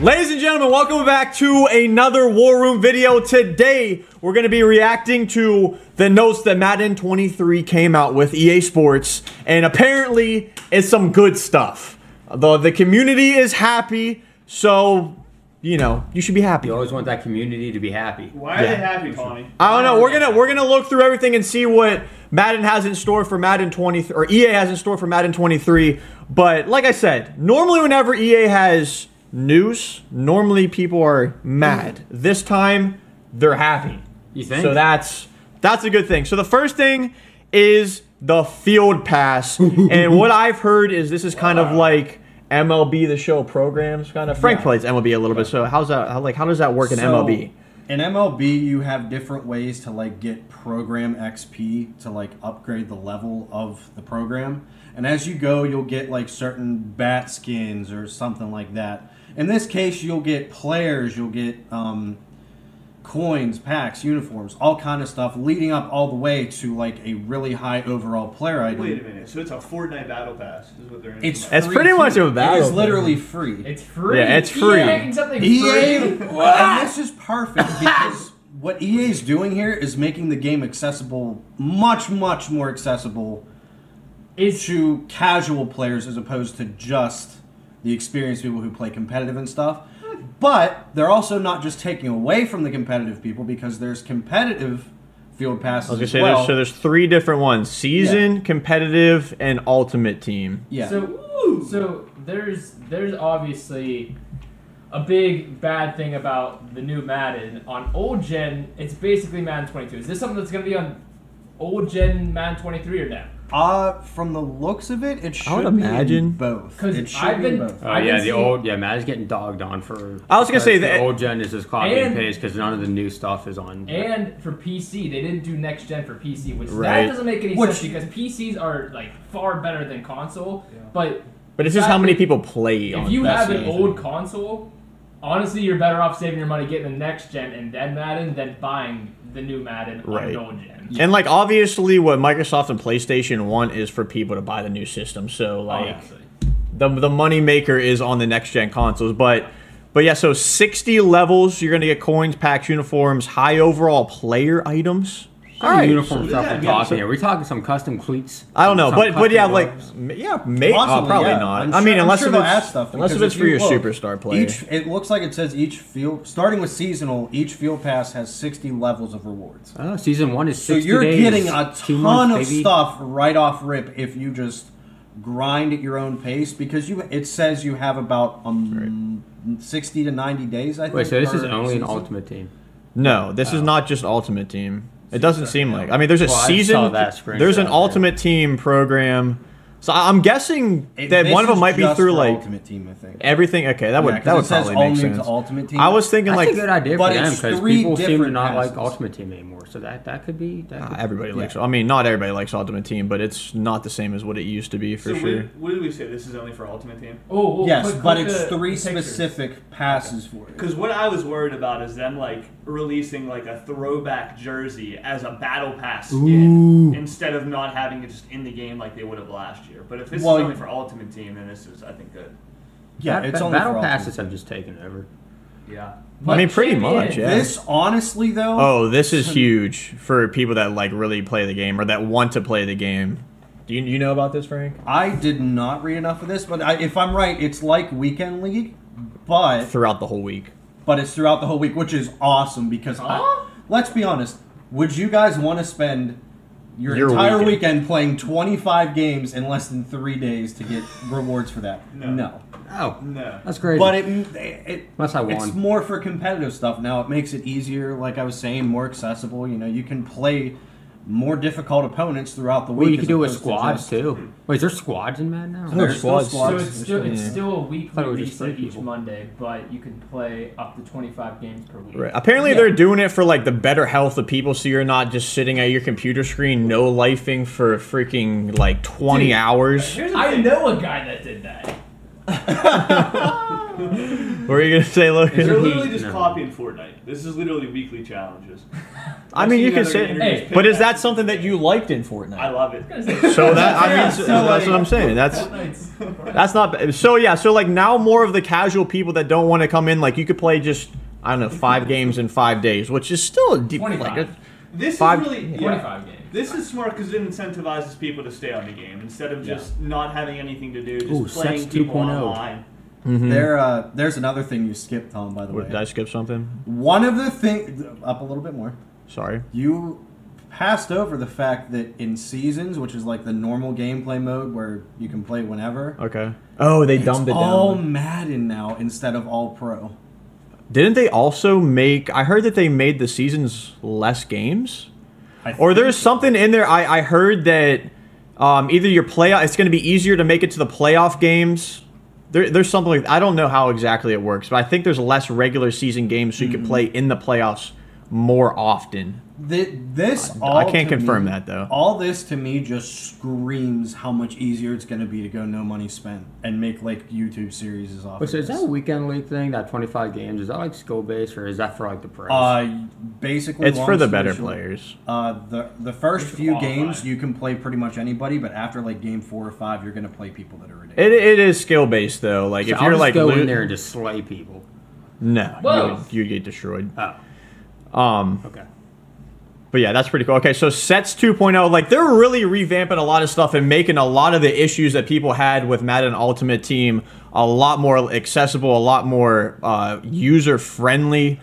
Ladies and gentlemen, welcome back to another War Room video. Today, we're going to be reacting to the notes that Madden 23 came out with, EA Sports, and apparently, it's some good stuff. The community is happy, so, you know, you should be happy. You always want that community to be happy. Why are they happy, Tommy? I don't know. We're gonna look through everything and see what Madden has in store for Madden 23, or EA has in store for Madden 23. But like I said, normally whenever EA has news, normally people are mad. This time, they're happy. You think? So that's a good thing. So the first thing is the field pass, and what I've heard is this is kind of like MLB The Show programs, kind of. Frank plays MLB a little bit, so how's that? How does that work in MLB? In MLB, you have different ways to like get program XP to like upgrade the level of the program, and as you go, you'll get like certain bat skins or something like that. In this case, you'll get players, you'll get coins, packs, uniforms, all kind of stuff, leading up all the way to like a really high overall player item. Wait a minute, so it's a Fortnite battle pass? Is what they're it's pretty much a battle. It's literally free. It's free. Yeah, it's free. EA making something free. And this is perfect because what EA is doing here is making the game accessible, much more accessible to casual players as opposed to just the experienced people who play competitive and stuff. But they're also not just taking away from the competitive people because there's competitive field passes as well. So there's three different ones. Season, competitive, and ultimate team. Yeah. So there's obviously a big bad thing about the new Madden. On old gen, it's basically Madden 22. Is this something that's going to be on old gen Madden 23 or no? From the looks of it, it should be both. Because I've been, Madden's getting dogged on for. I was gonna say the old gen is just copy and paste because none of the new stuff is on. And for PC, they didn't do next gen for PC, which that doesn't make any sense because PCs are like far better than console. Yeah. But it's just how many people play. If you have an old console, honestly, you're better off saving your money getting the next gen and then Madden than buying the new Madden on old gen. Yeah. And, like, obviously what Microsoft and PlayStation want is for people to buy the new system. So, like, the money maker is on the next-gen consoles. But yeah, so 60 levels. You're going to get coins, packs, uniforms, high overall player items. All right. Uniforms stuff we're talking here. We're talking some custom cleats. I don't know. But yeah, like, maybe. Probably not. I mean, unless it's for your superstar player. It looks like it says each field, starting with seasonal, each field pass has 60 levels of rewards. Oh, season one is 60 days. So you're getting a ton of stuff right off rip if you just grind at your own pace because it says you have about 60 to 90 days, I think. Wait, so this is only an Ultimate Team? No, this is not just Ultimate Team. It doesn't seem like. I mean, there's a season. There's an Ultimate Team program. So I'm guessing that one of them might be through like Ultimate Team. I think everything. Okay, that would probably make sense. Ultimate Team. I was thinking like that's a good idea for them because people seem to not like Ultimate Team anymore. So that could be. Everybody likes. I mean, not everybody likes Ultimate Team, but it's not the same as what it used to be for sure. What did we say? This is only for Ultimate Team. Oh yes, but it's three specific passes for it. Because what I was worried about is them like releasing like a throwback jersey as a battle pass skin instead of not having it just in the game like they would have last year. But if this is only for Ultimate Team, then this is, I think, good. Yeah, it's only battle passes have just taken over. Yeah, I mean, pretty much. Yeah. This, honestly, though. Oh, this is huge for people that like really play the game or that want to play the game. Do you know about this, Frank? I did not read enough of this, but if I'm right, it's like Weekend League, but throughout the whole week. But it's throughout the whole week, which is awesome because let's be honest. Would you guys want to spend your entire weekend playing 25 games in less than 3 days to get rewards for that? No. Oh, no. That's crazy. But it's more for competitive stuff now. It makes it easier, like I was saying, more accessible. You know, you can play more difficult opponents throughout the week. Well, you can do it with squads, too. Wait, there's squads in Madden now? There's squads. So it's still a weekly reset each Monday, but you can play up to 25 games per week. Right. Apparently, they're doing it for, like, the better health of people, so you're not just sitting at your computer screen no-lifing for freaking, like, 20 hours. I know a guy that did that. What are you gonna say, Logan? They're literally just copying Fortnite. This is literally weekly challenges. I mean, you can say, hey, but is that something that you liked in Fortnite? I love it. So that that's what I'm saying. That's not so So like now, more of the casual people that don't want to come in, like you could play just I don't know 5 games in 5 days, which is still a deep. This is really 25 games. This is smart because it incentivizes people to stay on the game instead of just not having anything to do, just playing people online. Mm-hmm. There's another thing you skipped, Tom, by the way. Did I skip something? One of the things... Up a little bit more. Sorry. You passed over the fact that in Seasons, which is like the normal gameplay mode where you can play whenever... Okay. Oh, they dumbed it down. It's all Madden now instead of all pro. Didn't they also make... I heard that they made the Seasons less games? Or there's something in there. I heard that either your playoff... It's going to be easier to make it to the playoff games... There's something like that. I don't know how exactly it works, but I think there's less regular season games so you can play in the playoffs more often. I can't confirm that, though. All this, to me, just screams how much easier it's going to be to go no money spent and make, like, YouTube series off of this. Is that a Weekend League thing, that 25 games? Is that, like, skill-based, or is that for, like, the price? Basically, it's for the better players. The first few games, you can play pretty much anybody, but after, like, game 4 or 5, you're going to play people that are ridiculous. It is skill-based, though. Like, so if you're, like, go in there and just slay people. No. You get destroyed. Oh. Okay. But yeah, that's pretty cool. Okay, so Sets 2.0, like they're really revamping a lot of stuff and making a lot of the issues that people had with Madden Ultimate Team a lot more accessible, a lot more user-friendly.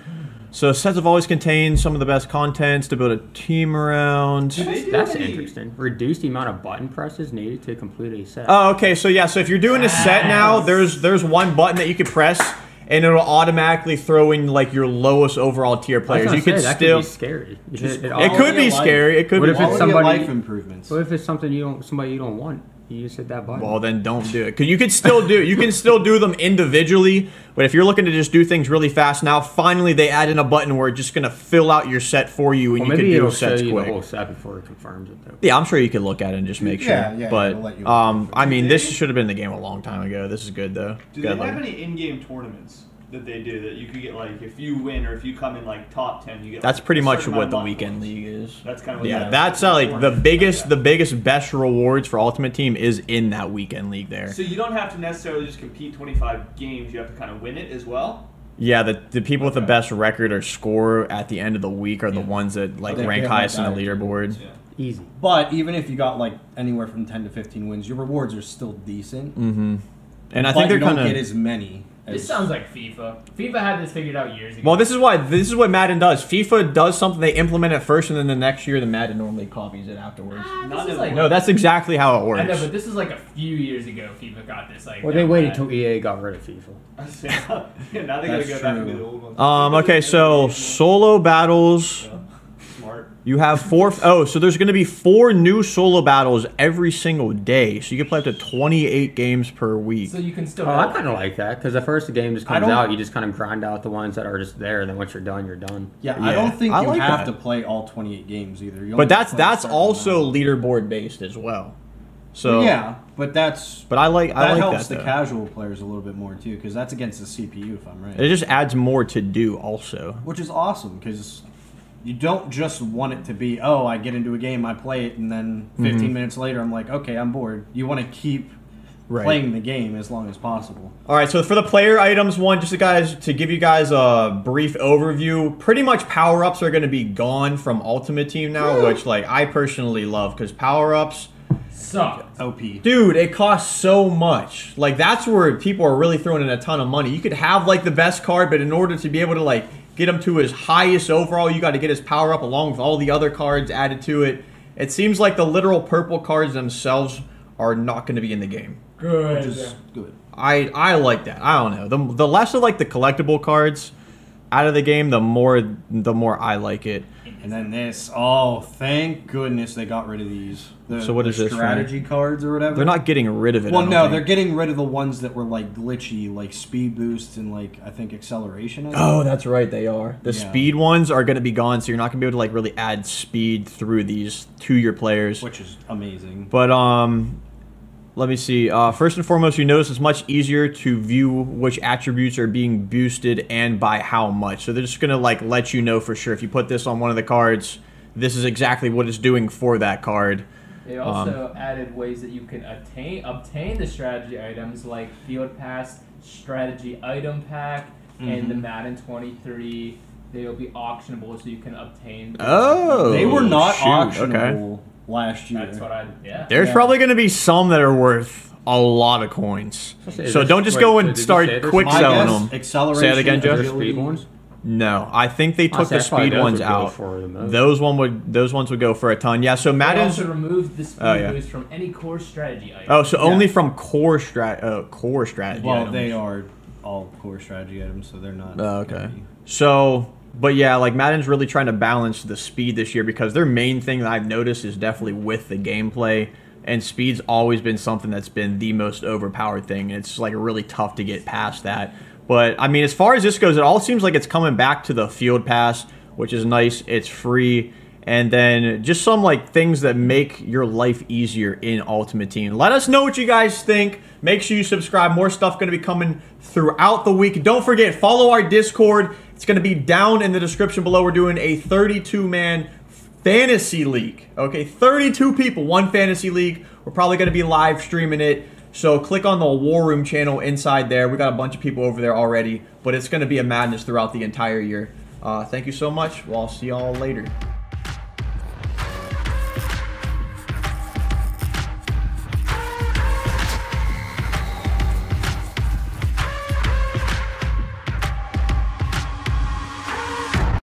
So Sets have always contained some of the best contents to build a team around. That's interesting. Reduce the amount of button presses needed to complete a set. Oh, okay, so yeah, so if you're doing a set now, there's one button that you could press, and it'll automatically throw in like your lowest overall tier players. You could still. That could be scary. It could be scary. It could be. What if it's somebody life improvements? What if it's something you don't? Somebody you don't want. You just hit that button. Well, then don't do it. Cause you could still do. You can still do them individually. But if you're looking to just do things really fast now, finally they add in a button where it's just gonna fill out your set for you, and you can do sets quick. Maybe it'll show you the whole set before it confirms it, though. Yeah, I'm sure you could look at it and just make sure. Yeah, but I mean, this should have been in the game a long time ago. This is good though. Do they have any in-game tournaments that they do that you could get, like, if you win or if you come in like top 10, you get? That's pretty much what the Weekend League is. That's kind of what that's like the biggest best rewards for Ultimate Team is in that Weekend League there. So you don't have to necessarily just compete 25 games. You have to kind of win it as well. Yeah, the people with the best record or score at the end of the week are the ones that like rank highest in the leaderboard. Yeah. Easy. But even if you got like anywhere from 10 to 15 wins, your rewards are still decent. Mm-hmm. And I think they're kind of don't get as many. This sounds like FIFA. FIFA had this figured out years ago. Well, this is what Madden does. FIFA does something they implement it first, and then the next year the Madden normally copies it afterwards. No, that's exactly how it works. I know, but this is like a few years ago FIFA got this. Like, well, they waited until EA got rid of FIFA. Yeah, now they gotta go back to the old ones. Okay, so solo battles. Yeah. Smart. You have 4. Oh, so there's gonna be 4 new solo battles every single day. So you can play up to 28 games per week. So you can still. Oh, I kind of like that because at first the game just comes out, you just kind of grind out the ones that are just there, and then once you're done, you're done. Yeah, I don't think you have to play all 28 games either. But that's also leaderboard based as well. So yeah, but that's. But I like that helps the casual players a little bit more too because that's against the CPU if I'm right. It just adds more to do also, which is awesome because. You don't just want it to be, oh, I get into a game, I play it, and then 15 minutes later I'm like, okay, I'm bored. You want to keep playing the game as long as possible. All right, so for the player items one, just to give you guys a brief overview, pretty much power-ups are going to be gone from Ultimate Team now, which like I personally love because power-ups... suck. OP. Dude, it costs so much. Like, that's where people are really throwing in a ton of money. You could have like the best card, but in order to be able to like... get him to his highest overall. You got to get his power up along with all the other cards added to it. It seems like the literal purple cards themselves are not going to be in the game. Good. Which is good. I like that. I don't know. The less of like the collectible cards out of the game, the more I like it. And then this. Oh, thank goodness they got rid of these. So what is this? Strategy cards or whatever. They're not getting rid of it. Well, no, they're getting rid of the ones that were like glitchy, like speed boosts and like I think acceleration. Oh, that's right, they are. The speed ones are going to be gone, so you're not going to be able to like really add speed through these to your players, which is amazing. But Let me see. First and foremost, you notice it's much easier to view which attributes are being boosted and by how much. So they're just going to like let you know for sure. If you put this on one of the cards, this is exactly what it's doing for that card. They also added ways that you can obtain the strategy items like Field Pass, Strategy Item Pack, and the Madden 23. They'll be auctionable, so you can obtain. Oh, they were not auctionable. Okay. Last year. That's what I, There's probably going to be some that are worth a lot of coins. So don't just go and start quick selling them. Acceleration. Say that again, Josh. No, I think they took the speed ones out. Those ones would go for a ton. Yeah, so Madden's removed the speed boost from any core strategy item. Oh, so only from core strategy items. Well, they are all core strategy items, so they're not. Okay. So... But yeah, like Madden's really trying to balance the speed this year because their main thing that I've noticed is definitely with the gameplay, and speed's always been something that's been the most overpowered thing. It's like really tough to get past that. But I mean, as far as this goes, it all seems like it's coming back to the Field Pass, which is nice. It's free. And then just some like things that make your life easier in Ultimate Team. Let us know what you guys think. Make sure you subscribe. More stuff going to be coming throughout the week. Don't forget, follow our Discord. It's going to be down in the description below. We're doing a 32-man fantasy league. Okay, 32 people, one fantasy league. We're probably going to be live streaming it. So click on the War Room channel inside there. We got a bunch of people over there already. But it's going to be a madness throughout the entire year. Thank you so much. Well, I'll see y'all later.